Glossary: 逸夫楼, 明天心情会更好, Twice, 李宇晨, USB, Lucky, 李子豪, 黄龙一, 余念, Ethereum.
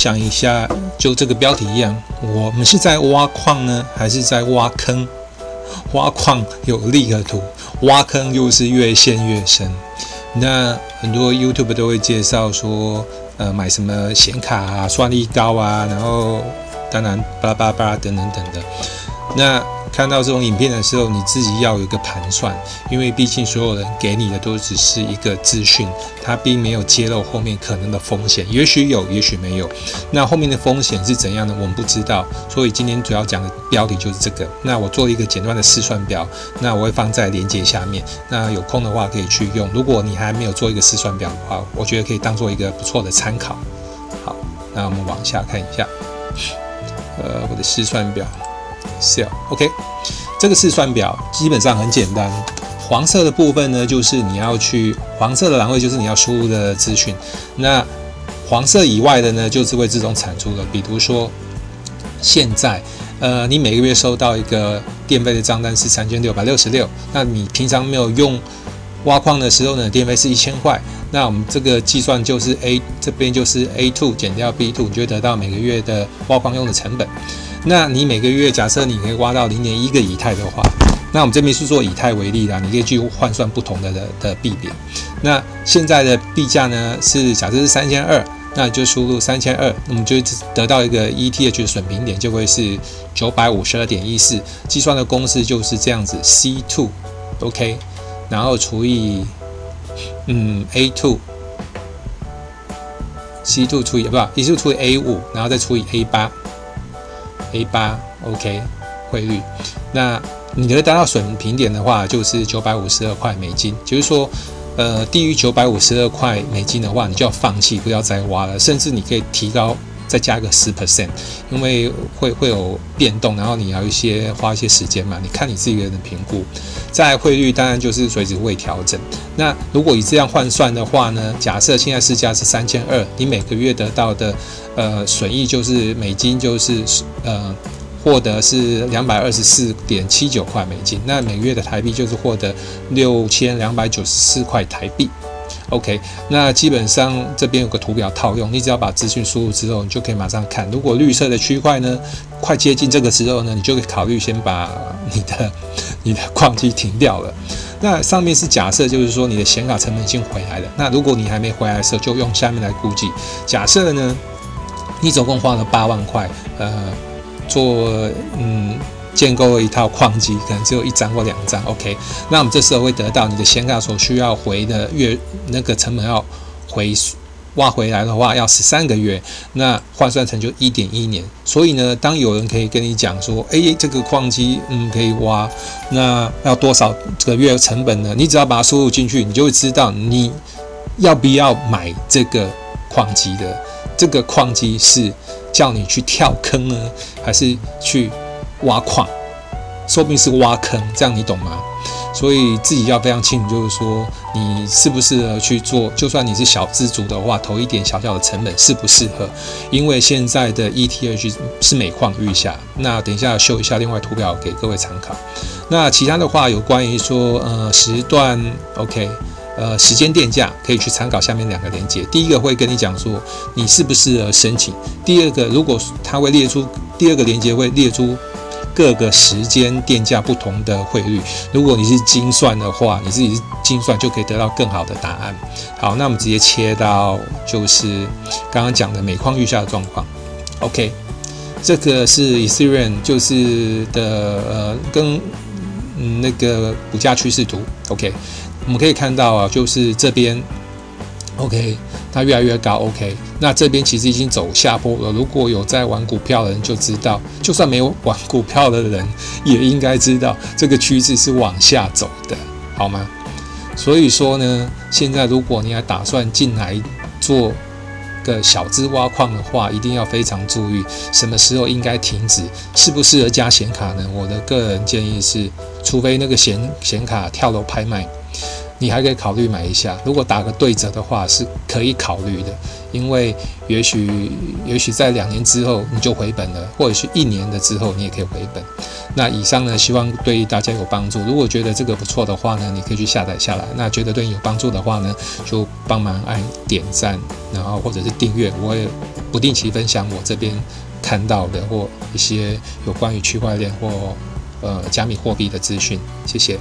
想一下，就这个标题一样，我们是在挖矿呢，还是在挖坑？挖矿有利可图，挖坑又是越陷越深。那很多 YouTube 都会介绍说，买什么显卡啊、算力高啊，然后当然巴拉巴拉等等等的。那看到这种影片的时候，你自己要有一个盘算，因为毕竟所有人给你的都只是一个资讯，它并没有揭露后面可能的风险，也许有，也许没有。那后面的风险是怎样的，我们不知道。所以今天主要讲的标题就是这个。那我做一个简单的试算表，那我会放在链接下面。那有空的话可以去用。如果你还没有做一个试算表的话，我觉得可以当做一个不错的参考。好，那我们往下看一下，我的试算表。OK， 这个试算表基本上很简单。黄色的部分呢，就是你要去黄色的栏位，就是你要输入的资讯。那黄色以外的呢，就是会自动产出的。比如说，现在你每个月收到一个电费的账单是3666，那你平常没有用挖矿的时候呢，电费是1000块。那我们这个计算就是 A 这边就是 A2 减掉 B2， 你就会得到每个月的挖矿用的成本。那你每个月假设你可以挖到 0.1 个以太的话，那我们这边是做以太为例啦，你可以去换算不同的币别。那现在的币价呢是假设是 3200， 那你就输入 3200， 我们就得到一个 ETH 的损平点就会是 952.14， 计算的公式就是这样子 C2， OK， 然后除以A2。C2 除以不好 ，A2 除以 A5， 然后再除以 A8， OK， 汇率。那你能达到损平点的话，就是952块美金。就是说，低于952块美金的话，你就要放弃，不要再挖了。甚至你可以提高，再加个10%， 因为会有变动，然后你要花一些时间嘛。你看你自己的评估。再来汇率当然就是随时会调整。那如果以这样换算的话呢，假设现在市价是3200，你每个月得到的损益就是美金就是获得是 224.79 块美金，那每个月的台币就是获得 6294 块台币。OK， 那基本上这边有个图表套用，你只要把资讯输入之后，你就可以马上看。如果绿色的区块呢，快接近这个时候呢，你就可以考虑先把你的矿机停掉了。那上面是假设，就是说你的显卡成本已经回来了。那如果你还没回来的时候，就用下面来估计。假设呢，你总共花了8万块，建构了一套矿机，可能只有1张或2张 ，OK。那我们这时候会得到你的显卡所需要回的月那个成本要挖回来的话，要13个月，那换算成就1.1年。所以呢，当有人可以跟你讲说，这个矿机可以挖，那要多少个月成本呢？你只要把它输入进去，你就会知道你要不要买这个矿机的。这个矿机是叫你去跳坑呢，还是去挖矿，说不定是挖坑，这样你懂吗？所以自己要非常清楚，就是说你适不适合去做。就算你是小资族的话，投一点小小的成本适不适合？因为现在的 ETH 是每况愈下。那等一下秀一下另外图表给各位参考。那其他的话有关于说时段 OK。时间电价可以去参考下面两个连结，第一个会跟你讲说你适不适合申请，第二个如果它会列出第二个连结会列出各个时间电价不同的汇率，如果你是精算的话，你自己精算就可以得到更好的答案。好，那我们直接切到就是刚刚讲的每况愈下的状况。OK， 这个是 Ethereum 就是的跟那个股价趋势图。OK。我们可以看到啊，就是这边 ，OK， 它越来越高 ，OK。那这边其实已经走下坡了。如果有在玩股票的人就知道，就算没有玩股票的人也应该知道这个趋势是往下走的，好吗？所以说呢，现在如果你还打算进来做个小资挖矿的话，一定要非常注意什么时候应该停止，适不适合加显卡呢？我的个人建议是，除非那个显卡跳楼拍卖。你还可以考虑买一下，如果打个对折的话是可以考虑的，因为也许在2年之后你就回本了，或者是1年的之后你也可以回本。那以上呢，希望对大家有帮助。如果觉得这个不错的话呢，你可以去下载下来。那觉得对你有帮助的话呢，就帮忙按点赞然后或者是订阅，我也不定期分享我这边看到的或一些有关于区块链或加密货币的资讯。谢谢。